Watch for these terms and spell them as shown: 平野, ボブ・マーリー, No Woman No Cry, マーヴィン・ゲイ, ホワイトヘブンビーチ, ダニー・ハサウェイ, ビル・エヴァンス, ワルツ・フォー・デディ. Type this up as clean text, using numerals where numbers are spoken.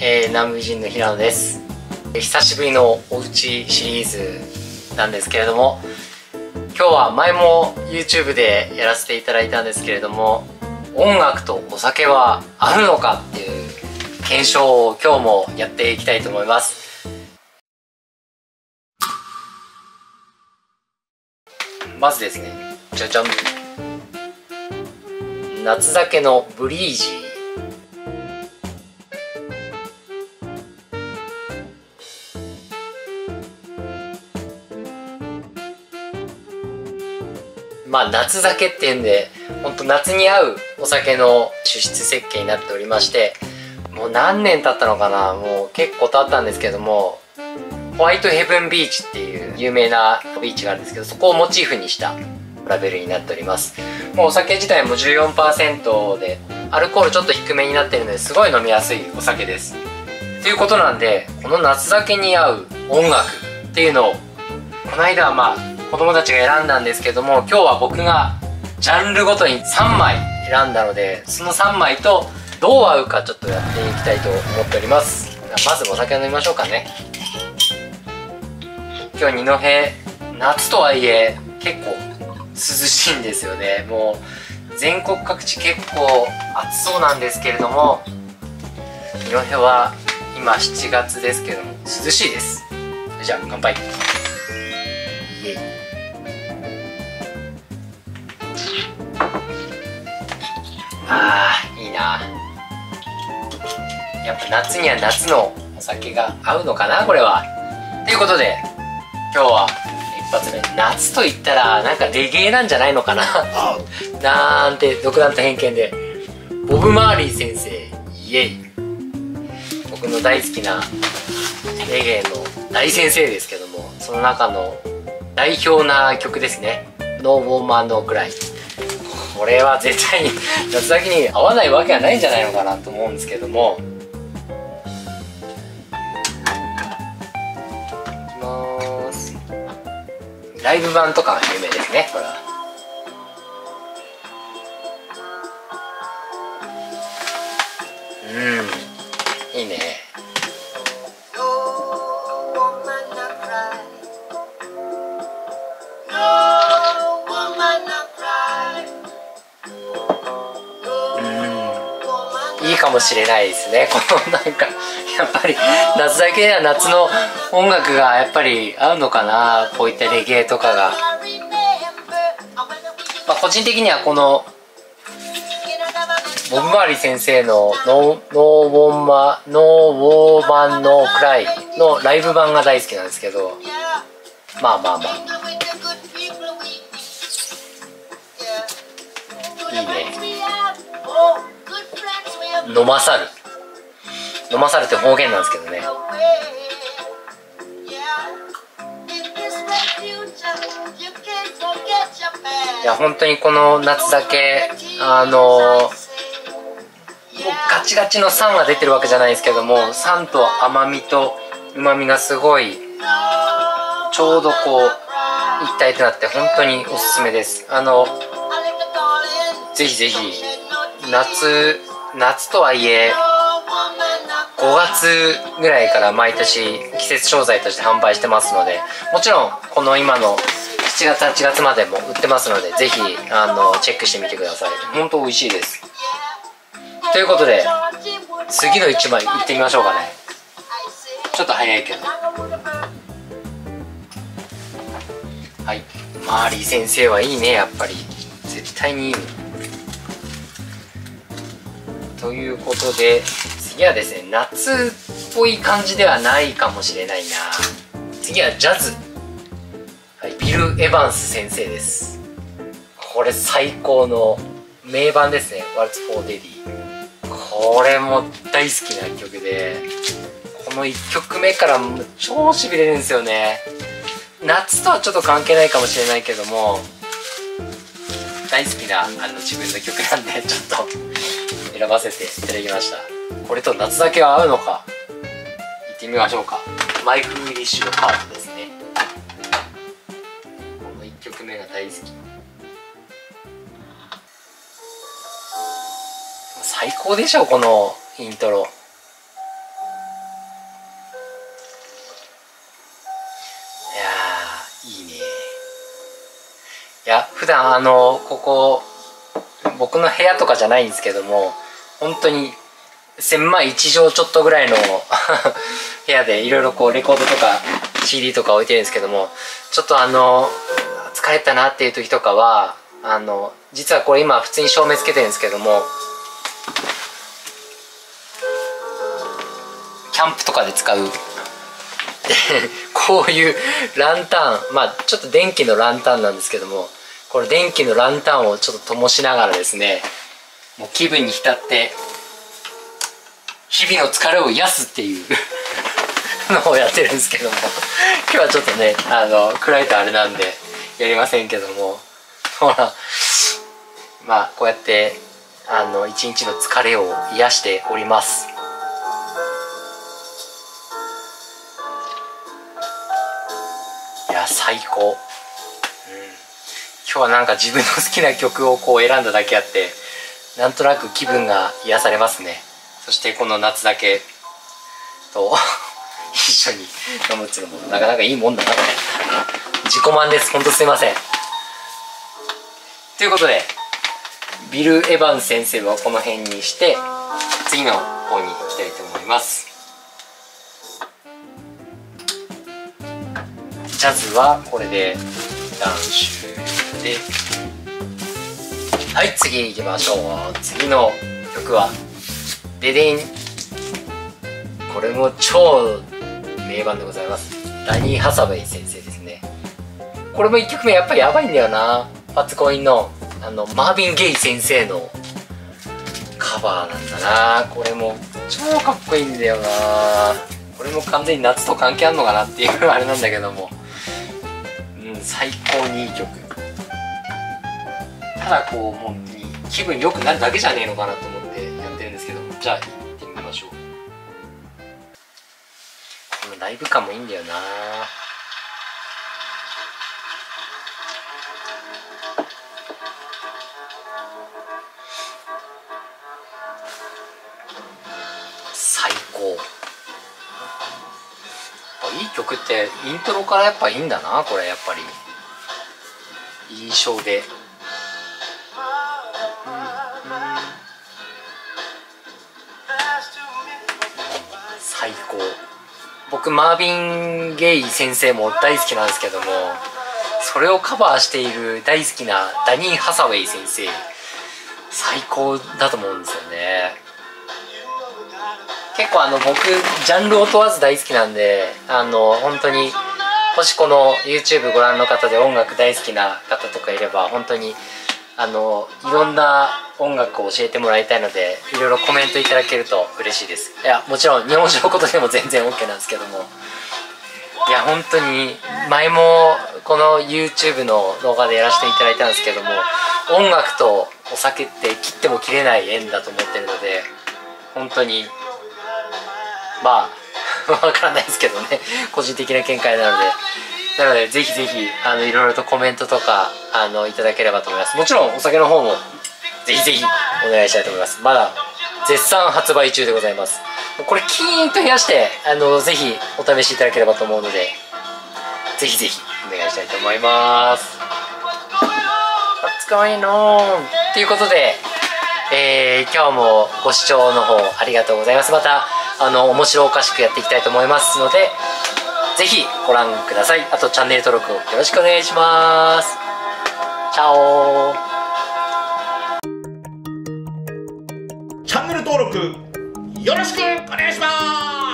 南美人の平野です。久しぶりのおうちシリーズなんですけれども、今日は前も YouTube でやらせていただいたんですけれども、音楽とお酒はあるのかっていう検証を今日もやっていきたいと思います。まずですね、じゃじゃん、夏酒のブリージー。まあ夏酒っていうんで、ほんと夏に合うお酒の抽出設計になっておりまして、もう何年経ったのかな、もう結構経ったんですけども、ホワイトヘブンビーチっていう有名なビーチがあるんですけど、そこをモチーフにしたラベルになっております。もうお酒自体も 14% で、アルコールちょっと低めになってるので、すごい飲みやすいお酒ですということなんで、この夏酒に合う音楽っていうのをこの間はまあ子供たちが選んだんですけども、今日は僕がジャンルごとに3枚選んだので、その3枚とどう合うかちょっとやっていきたいと思っております。まずお酒を飲みましょうかね。今日二戸、夏とはいえ結構涼しいんですよね。もう全国各地結構暑そうなんですけれども、二戸は今7月ですけども涼しいです。じゃあ乾杯。イエイ。あー、いいな。やっぱ夏には夏のお酒が合うのかな、これは。ということで今日は一発目、夏と言ったらなんかレゲエなんじゃないのかななんて独断と偏見で、ボブ・マーリー先生、イエイ。僕の大好きなレゲエの大先生ですけども、その中の代表な曲ですね、No Woman No Cry。これは絶対に夏だけに合わないわけはないんじゃないのかなと思うんですけども、いきます。ライブ版とかが有名ですね、これは。うん、いいね。かもしれないですね。このなんかやっぱり夏だけでは夏の音楽がやっぱり合うのかな、こういったレゲエとかが。まあ、個人的にはこのボブ・マーリー先生のNo Woman No Cryのライブ版が大好きなんですけど、まあまあまあいいね。飲まさる、飲まさるって方言なんですけどね。いや本当にこの夏酒、ガチガチの酸が出てるわけじゃないですけども、酸と甘みと旨みがすごいちょうどこう一体となって、本当におすすめです。ぜひぜひ、夏とはいえ5月ぐらいから毎年季節商材として販売してますので、もちろんこの今の7月8月までも売ってますので、ぜひチェックしてみてください。本当美味しいです。ということで次の1枚いってみましょうかね。ちょっと早いけど、はい、マーリー先生はいいね、やっぱり絶対にいい。ということで次はですね、夏っぽい感じではないかもしれないな。次はジャズ、はい、ビル・エヴァンス先生です。これ最高の名盤ですね、ワルツ・フォー・デディ。これも大好きな曲で、この1曲目から超しびれるんですよね。夏とはちょっと関係ないかもしれないけども、大好きな自分の曲なんで、ちょっと選ばせていただきました。これと夏だけは合うのか、行ってみましょうか。マイフーリッシュのパートですね。この1曲目が大好き。最高でしょ、このイントロ。段ここ僕の部屋とかじゃないんですけども、本当に狭い1畳ちょっとぐらいの部屋でいろいろこうレコードとか CD とか置いてるんですけども、ちょっと疲れたなっていう時とかは実はこれ今普通に照明つけてるんですけども、キャンプとかで使うこういうランタン、まあちょっと電気のランタンなんですけども、これ電気のランタンをちょっと灯しながらですね、もう気分に浸って日々の疲れを癒すっていうのをやってるんですけども、今日はちょっとね暗いとあれなんでやりませんけども、ほらまあこうやって一日の疲れを癒しております。いや最高、うん、今日はなんか自分の好きな曲をこう選んだだけあって、なんとなく気分が癒されますね。そしてこの夏だけと一緒に飲むっていうのもなかなかいいもんだな。これ自己満です。ほんとすいません。ということでビル・エヴァンス先生はこの辺にして次の方に行きたいと思います。ジャズはこれで一旦終了で、はい、次行きましょう。次の曲はデデン、これも超名盤でございます。ダニー・ハサウェイ先生ですね。これも1曲目やっぱりやばいんだよな。パツコインのマーヴィン・ゲイ先生のカバーなんだな。これも超かっこいいんだよな。これも完全に夏と関係あんのかなっていうあれなんだけども、うん、最高にいい曲。ただこう本当に気分良くなるだけじゃねえのかなと思ってやってるんですけども、じゃあ行ってみましょう。このライブ感もいいんだよな。最高。いい曲ってイントロからやっぱいいんだな。これやっぱり印象で、最高。僕マーヴィン・ゲイ先生も大好きなんですけども、それをカバーしている大好きなダニー・ハサウェイ先生最高だと思うんですよね。結構僕ジャンルを問わず大好きなんで、本当にもしこの YouTube ご覧の方で音楽大好きな方とかいれば、本当にいろんな音楽を教えてもらいたいので、いろいろコメントいただけると嬉しいです。いやもちろん日本史のことでも全然 OK なんですけども、いや本当に前もこの YouTube の動画でやらせていただいたんですけども、音楽とお酒って切っても切れない縁だと思ってるので、本当にまあわからないですけどね、個人的な見解なので。なのでぜひぜひいろいろとコメントとかいただければと思います。もちろんお酒の方もぜひぜひお願いしたいと思います。まだ絶賛発売中でございます。これキーンと冷やしてぜひお試しいただければと思うので、ぜひぜひお願いしたいと思います。 What's going on? ということで、今日もご視聴の方ありがとうございます。また面白おかしくやっていきたいと思いますので、ぜひご覧ください。あとチャンネル登録をよろしくお願いします。チャオ。チャンネル登録よろしくお願いします。